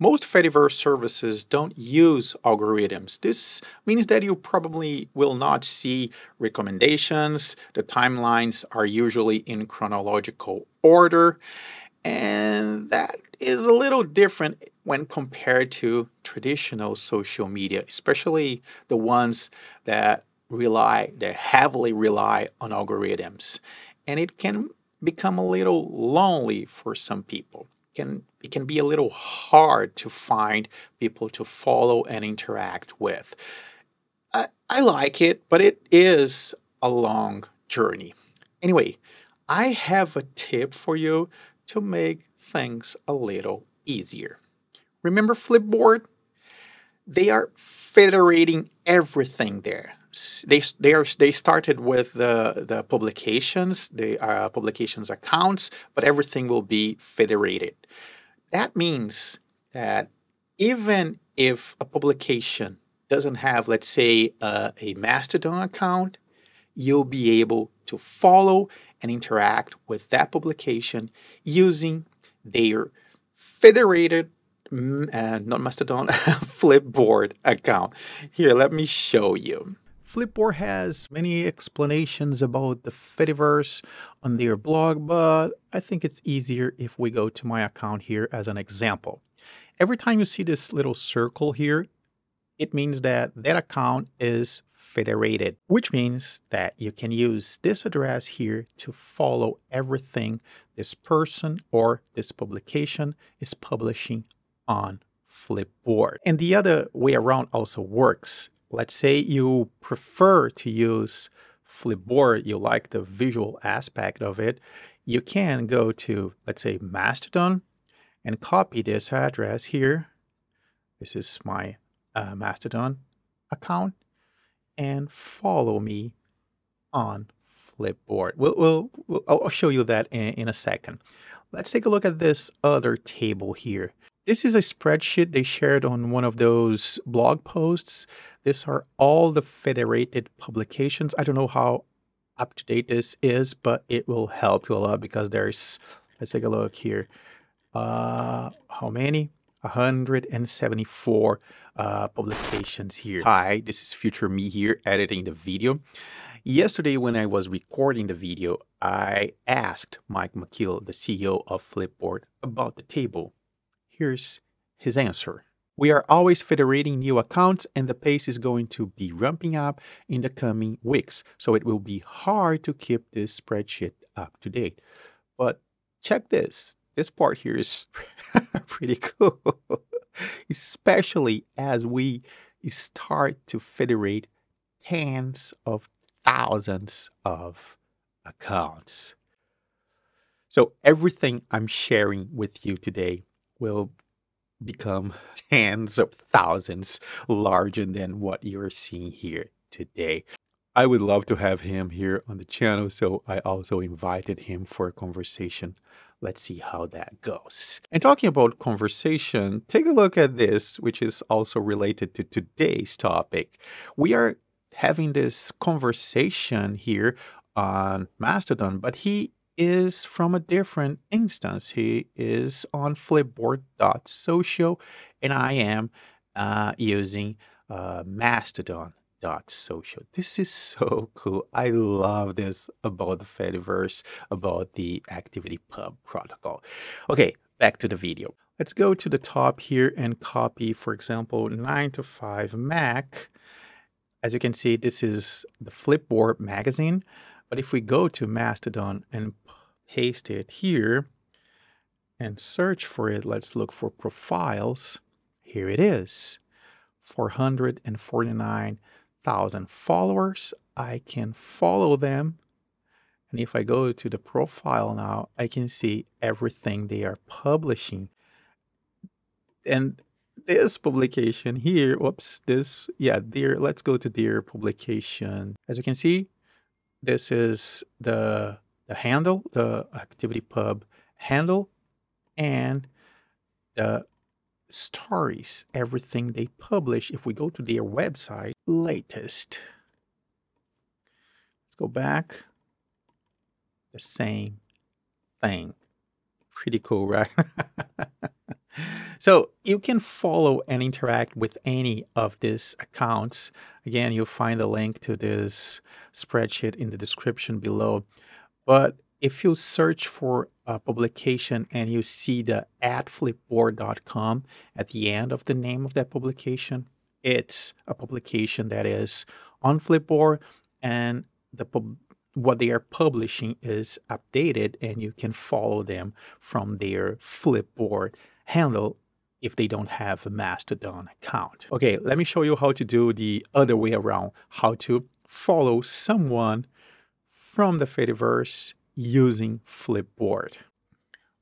Most Fediverse services don't use algorithms. This means that you probably will not see recommendations. The timelines are usually in chronological order. And that is a little different when compared to traditional social media, especially the ones that heavily rely on algorithms. And it can become a little lonely for some people. It can be a little hard to find people to follow and interact with. I like it, but it is a long journey. Anyway, I have a tip for you to make things a little easier. Remember Flipboard? They are federating everything there. They started with the publications, the publications accounts, but everything will be federated. That means that even if a publication doesn't have, let's say, a Mastodon account, you'll be able to follow and interact with that publication using their federated not Mastodon, Flipboard account. Here, let me show you. Flipboard has many explanations about the Fediverse on their blog, but I think it's easier if we go to my account here as an example. Every time you see this little circle here, it means that that account is federated, which means that you can use this address here to follow everything this person or this publication is publishing on Flipboard. And the other way around also works. Let's say you prefer to use Flipboard, you like the visual aspect of it, you can go to, let's say, Mastodon and copy this address here. This is my Mastodon account, and follow me on Flipboard. I'll show you that in a second. Let's take a look at this other table here. This is a spreadsheet they shared on one of those blog posts. These are all the federated publications. I don't know how up to date this is, but it will help you a lot because there's, let's take a look here. How many? 174 publications here. Hi, this is future me here editing the video. Yesterday when I was recording the video, I asked Mike McKeel, the CEO of Flipboard, about the table. Here's his answer. We are always federating new accounts and the pace is going to be ramping up in the coming weeks, so it will be hard to keep this spreadsheet up to date. But check this. This part here is pretty cool, especially as we start to federate tens of thousands of accounts. So everything I'm sharing with you today will become tens of thousands larger than what you're seeing here today. I would love to have him here on the channel, so I also invited him for a conversation. Let's see how that goes. And talking about conversation, take a look at this, which is also related to today's topic. We are having this conversation here on Mastodon, but he is from a different instance. He is on flipboard.social, and I am using mastodon.social. This is so cool. I love this about the Fediverse, about the ActivityPub protocol. Okay, back to the video. Let's go to the top here and copy, for example, 9to5Mac. As you can see, this is the Flipboard magazine. But if we go to Mastodon and paste it here and search for it, let's look for profiles. Here it is, 449,000 followers. I can follow them. And if I go to the profile now, I can see everything they are publishing. And this publication here, whoops, this, yeah, there, let's go to their publication. As you can see, this is the handle, the ActivityPub handle, and the stories, everything they publish. If we go to their website, latest, let's go back, the same thing. Pretty cool, right? So you can follow and interact with any of these accounts. Again, you'll find the link to this spreadsheet in the description below. But if you search for a publication and you see the @flipboard.com at the end of the name of that publication, it's a publication that is on Flipboard, and the what they are publishing is updated, and you can follow them from their Flipboard handle if they don't have a Mastodon account. Okay, let me show you how to do the other way around, how to follow someone from the Fediverse using Flipboard.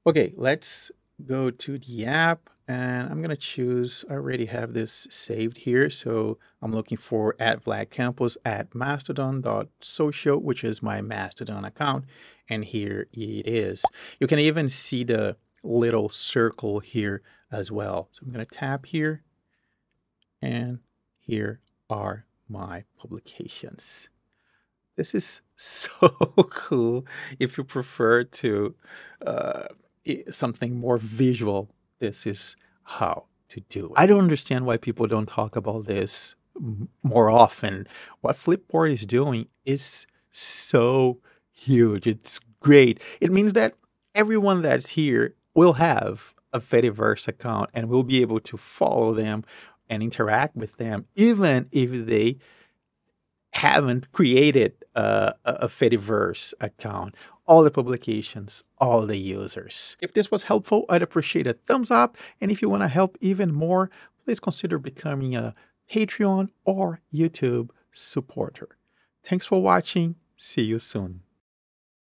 Okay, let's go to the app, and I'm gonna choose, I already have this saved here, so I'm looking for @VladCampus @mastodon.social, which is my Mastodon account, and here it is. You can even see the little circle here as well. So I'm going to tap here, and here are my publications. This is so cool. If you prefer to something more visual, this is how to do it. I don't understand why people don't talk about this more often. What Flipboard is doing is so huge. It's great. It means that everyone that's here will have a Fediverse account, and we'll be able to follow them and interact with them, even if they haven't created a Fediverse account. All the publications, all the users. If this was helpful, I'd appreciate a thumbs up. And if you want to help even more, please consider becoming a Patreon or YouTube supporter. Thanks for watching. See you soon.